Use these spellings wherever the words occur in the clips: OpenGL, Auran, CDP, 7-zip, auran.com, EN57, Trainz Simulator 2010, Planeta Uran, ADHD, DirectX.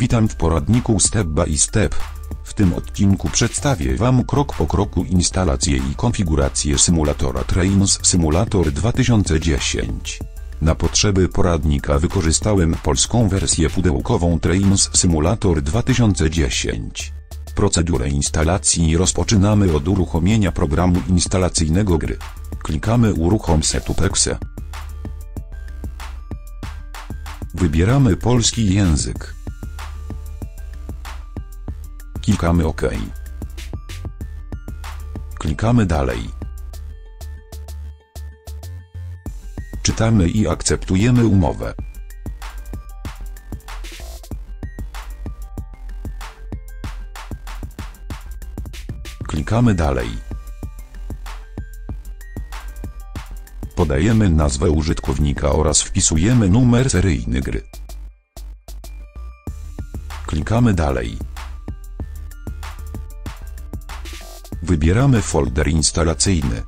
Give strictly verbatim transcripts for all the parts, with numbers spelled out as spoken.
Witam w poradniku Step by Step. W tym odcinku przedstawię Wam krok po kroku instalację i konfigurację symulatora Trainz Simulator dwa tysiące dziesięć. Na potrzeby poradnika wykorzystałem polską wersję pudełkową Trainz Simulator dwa tysiące dziesięć. Procedurę instalacji rozpoczynamy od uruchomienia programu instalacyjnego gry. Klikamy Uruchom Setup Exe. Wybieramy polski język. Klikamy OK. Klikamy dalej. Czytamy i akceptujemy umowę. Klikamy dalej. Podajemy nazwę użytkownika oraz wpisujemy numer seryjny gry. Klikamy dalej. Wybieramy folder instalacyjny.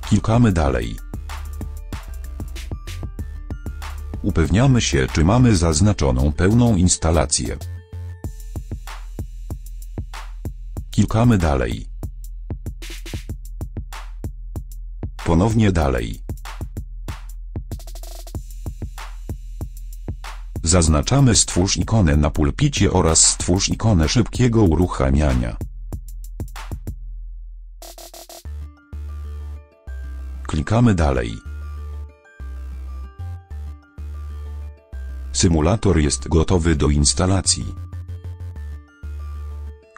Klikamy dalej. Upewniamy się, czy mamy zaznaczoną pełną instalację. Klikamy dalej. Ponownie dalej. Zaznaczamy Stwórz ikonę na pulpicie oraz Stwórz ikonę szybkiego uruchamiania. Klikamy dalej. Symulator jest gotowy do instalacji.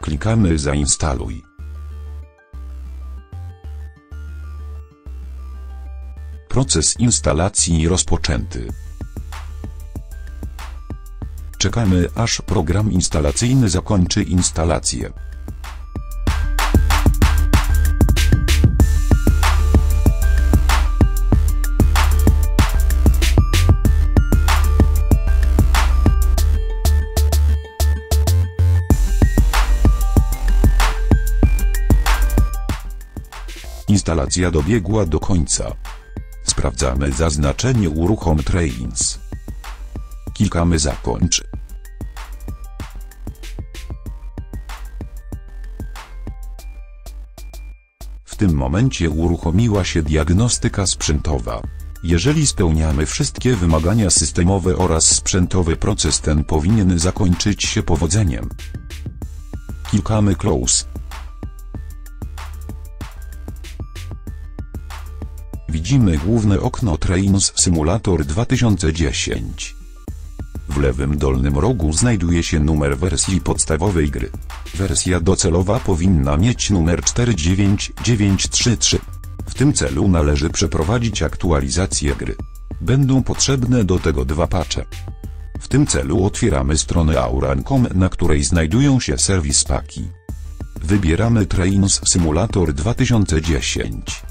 Klikamy Zainstaluj. Proces instalacji rozpoczęty. Czekamy, aż program instalacyjny zakończy instalację. Instalacja dobiegła do końca. Sprawdzamy zaznaczenie Uruchom Trainz. Klikamy Zakończ. W tym momencie uruchomiła się diagnostyka sprzętowa. Jeżeli spełniamy wszystkie wymagania systemowe oraz sprzętowe, proces ten powinien zakończyć się powodzeniem. Klikamy Close. Widzimy główne okno Trainz Simulator dwa tysiące dziesięć. W lewym dolnym rogu znajduje się numer wersji podstawowej gry. Wersja docelowa powinna mieć numer cztery dziewięć dziewięć trzy trzy. W tym celu należy przeprowadzić aktualizację gry. Będą potrzebne do tego dwa patche. W tym celu otwieramy stronę auran kropka com, na której znajdują się serwis paki. Wybieramy Trainz Simulator dwa tysiące dziesięć.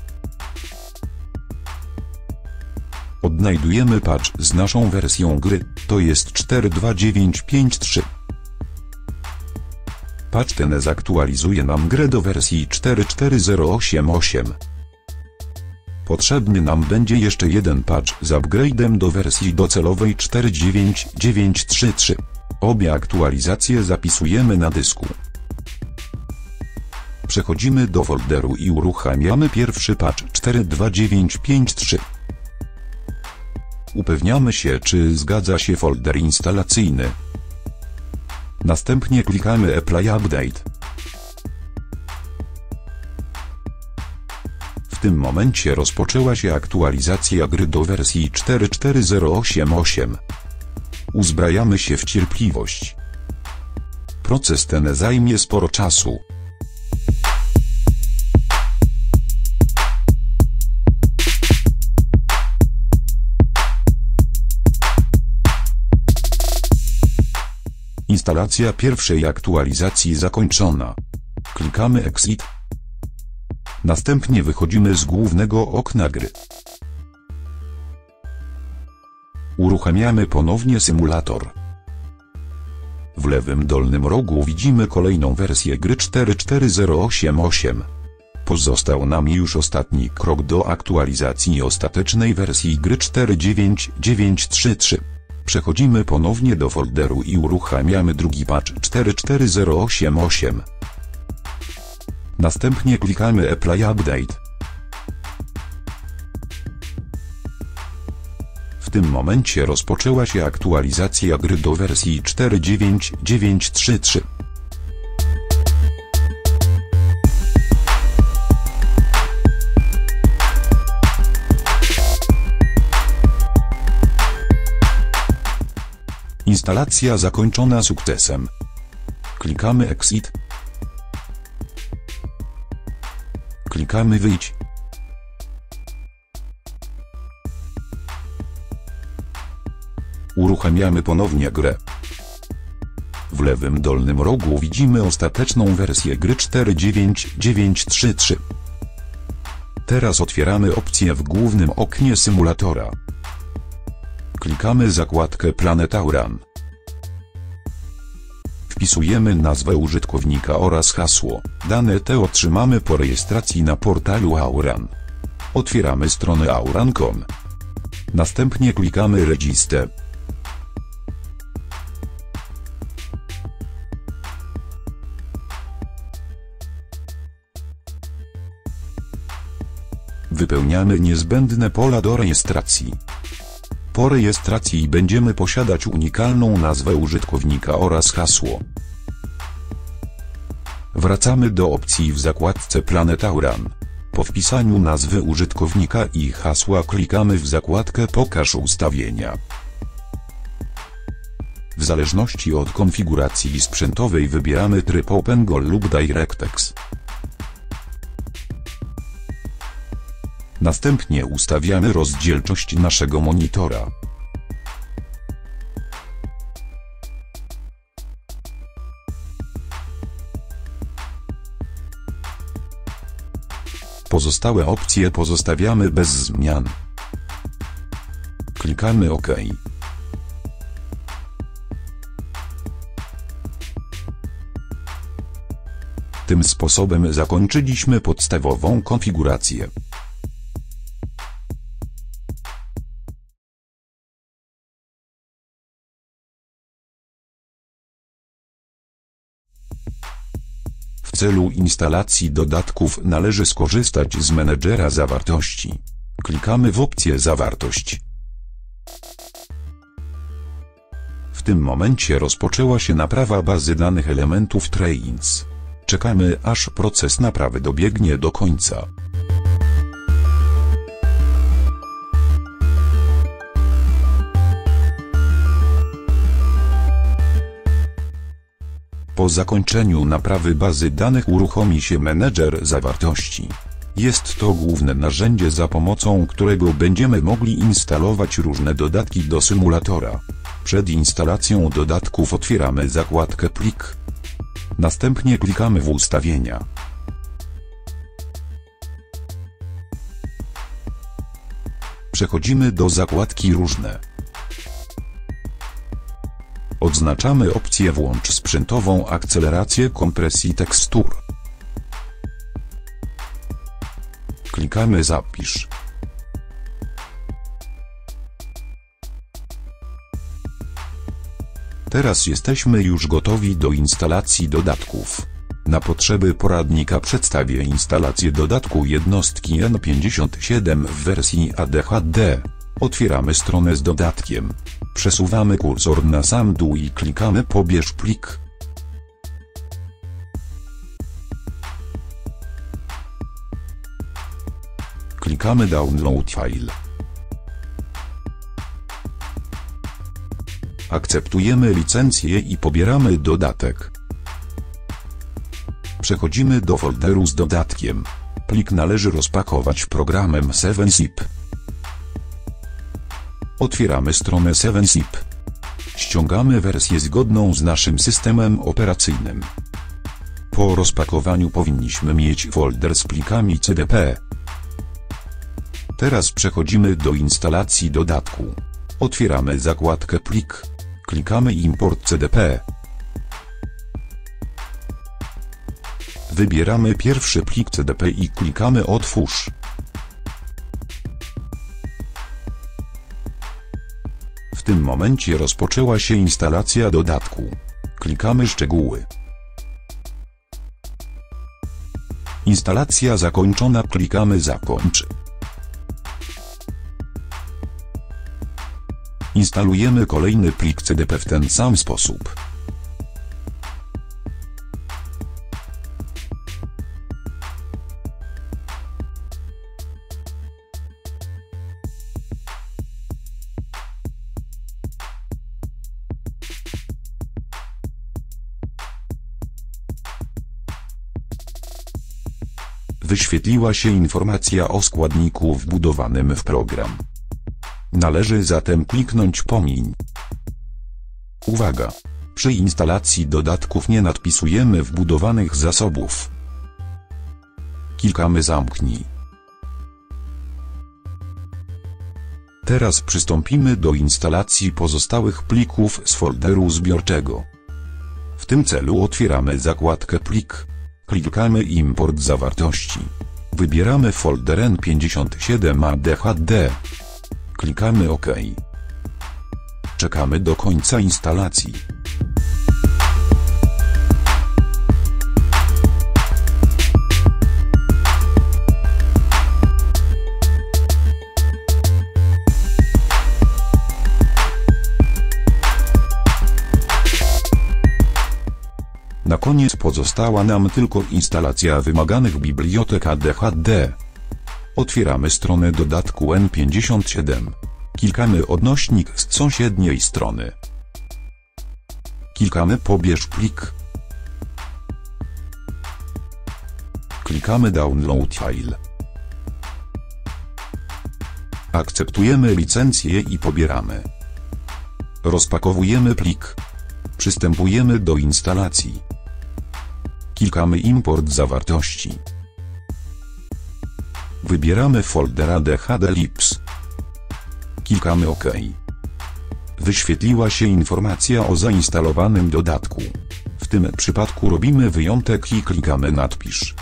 Odnajdujemy patch z naszą wersją gry, to jest cztery dwa dziewięć pięć trzy. Patch ten zaktualizuje nam grę do wersji cztery cztery zero osiem osiem. Potrzebny nam będzie jeszcze jeden patch z upgrade'em do wersji docelowej cztery dziewięć dziewięć trzy trzy. Obie aktualizacje zapisujemy na dysku. Przechodzimy do folderu i uruchamiamy pierwszy patch cztery dwa dziewięć pięć trzy. Upewniamy się, czy zgadza się folder instalacyjny. Następnie klikamy Apply Update. W tym momencie rozpoczęła się aktualizacja gry do wersji cztery cztery zero osiem osiem. Uzbrajamy się w cierpliwość. Proces ten zajmie sporo czasu. Instalacja pierwszej aktualizacji zakończona. Klikamy Exit. Następnie wychodzimy z głównego okna gry. Uruchamiamy ponownie symulator. W lewym dolnym rogu widzimy kolejną wersję gry cztery cztery zero osiem osiem. Pozostał nam już ostatni krok do aktualizacji ostatecznej wersji gry cztery dziewięć dziewięć trzy trzy. Przechodzimy ponownie do folderu i uruchamiamy drugi patch cztery cztery zero osiem osiem. Następnie klikamy Apply Update. W tym momencie rozpoczęła się aktualizacja gry do wersji cztery dziewięć dziewięć trzy trzy. Instalacja zakończona sukcesem. Klikamy Exit. Klikamy Wyjdź. Uruchamiamy ponownie grę. W lewym dolnym rogu widzimy ostateczną wersję gry cztery dziewięć dziewięć trzy trzy. Teraz otwieramy opcję w głównym oknie symulatora. Klikamy zakładkę Planeta Uran. Wpisujemy nazwę użytkownika oraz hasło. Dane te otrzymamy po rejestracji na portalu Auran. Otwieramy stronę auran kropka com. Następnie klikamy Register. Wypełniamy niezbędne pola do rejestracji. Po rejestracji będziemy posiadać unikalną nazwę użytkownika oraz hasło. Wracamy do opcji w zakładce Planeta Uran. Po wpisaniu nazwy użytkownika i hasła klikamy w zakładkę Pokaż ustawienia. W zależności od konfiguracji sprzętowej wybieramy tryb OpenGL lub DirectX. Następnie ustawiamy rozdzielczość naszego monitora. Pozostałe opcje pozostawiamy bez zmian. Klikamy OK. Tym sposobem zakończyliśmy podstawową konfigurację. W celu instalacji dodatków należy skorzystać z menedżera zawartości. Klikamy w opcję Zawartość. W tym momencie rozpoczęła się naprawa bazy danych elementów Trainz. Czekamy, aż proces naprawy dobiegnie do końca. Po zakończeniu naprawy bazy danych uruchomi się menedżer zawartości. Jest to główne narzędzie, za pomocą którego będziemy mogli instalować różne dodatki do symulatora. Przed instalacją dodatków otwieramy zakładkę Plik. Następnie klikamy w Ustawienia. Przechodzimy do zakładki Różne. Odznaczamy opcję Włącz sprzętową akcelerację kompresji tekstur. Klikamy Zapisz. Teraz jesteśmy już gotowi do instalacji dodatków. Na potrzeby poradnika przedstawię instalację dodatku jednostki E N pięćdziesiąt siedem w wersji A D H D. Otwieramy stronę z dodatkiem. Przesuwamy kursor na sam dół i klikamy Pobierz plik. Klikamy Download file. Akceptujemy licencję i pobieramy dodatek. Przechodzimy do folderu z dodatkiem. Plik należy rozpakować programem seven zip. Otwieramy stronę seven zip. Ściągamy wersję zgodną z naszym systemem operacyjnym. Po rozpakowaniu powinniśmy mieć folder z plikami C D P. Teraz przechodzimy do instalacji dodatku. Otwieramy zakładkę Plik. Klikamy Import C D P. Wybieramy pierwszy plik C D P i klikamy Otwórz. W tym momencie rozpoczęła się instalacja dodatku. Klikamy Szczegóły. Instalacja zakończona. Klikamy Zakończ. Instalujemy kolejny plik C D P w ten sam sposób. Wyświetliła się informacja o składniku wbudowanym w program. Należy zatem kliknąć Pomiń. Uwaga! Przy instalacji dodatków nie nadpisujemy wbudowanych zasobów. Klikamy Zamknij. Teraz przystąpimy do instalacji pozostałych plików z folderu zbiorczego. W tym celu otwieramy zakładkę Plik. Klikamy Import zawartości. Wybieramy folder E N pięćdziesiąt siedem A D H D. Klikamy OK. Czekamy do końca instalacji. Na koniec pozostała nam tylko instalacja wymaganych bibliotek A D H D. Otwieramy stronę dodatku E N pięćdziesiąt siedem. Klikamy odnośnik z sąsiedniej strony. Klikamy Pobierz plik. Klikamy Download file. Akceptujemy licencję i pobieramy. Rozpakowujemy plik. Przystępujemy do instalacji. Klikamy Import zawartości. Wybieramy folder A D H D Lips. Klikamy OK. Wyświetliła się informacja o zainstalowanym dodatku. W tym przypadku robimy wyjątek i klikamy Nadpisz.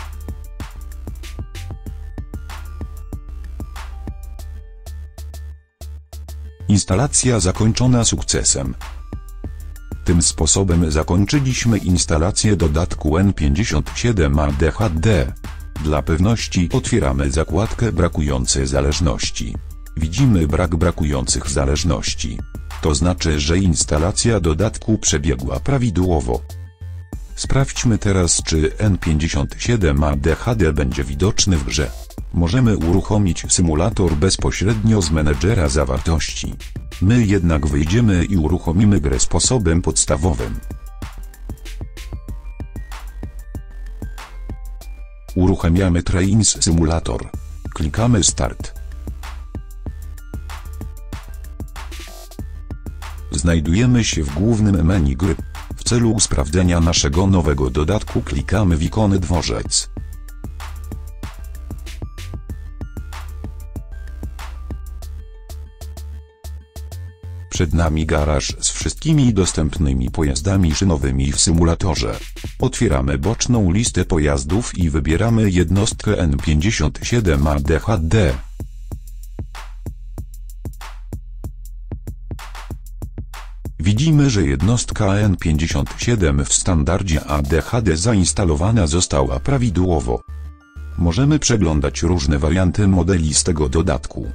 Instalacja zakończona sukcesem. Tym sposobem zakończyliśmy instalację dodatku E N pięćdziesiąt siedem A D H D. Dla pewności otwieramy zakładkę Brakujące zależności. Widzimy brak brakujących zależności. To znaczy, że instalacja dodatku przebiegła prawidłowo. Sprawdźmy teraz, czy E N pięćdziesiąt siedem A D H D będzie widoczny w grze. Możemy uruchomić symulator bezpośrednio z menedżera zawartości. My jednak wyjdziemy i uruchomimy grę sposobem podstawowym. Uruchamiamy Trainz Simulator. Klikamy Start. Znajdujemy się w głównym menu gry. W celu sprawdzenia naszego nowego dodatku klikamy w ikonę Dworzec. Przed nami garaż z wszystkimi dostępnymi pojazdami szynowymi w symulatorze. Otwieramy boczną listę pojazdów i wybieramy jednostkę E N pięćdziesiąt siedem A D H D. Widzimy, że jednostka E N pięćdziesiąt siedem w standardzie A D H D zainstalowana została prawidłowo. Możemy przeglądać różne warianty modeli z tego dodatku.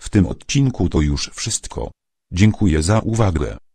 W tym odcinku to już wszystko. Dziękuję za uwagę.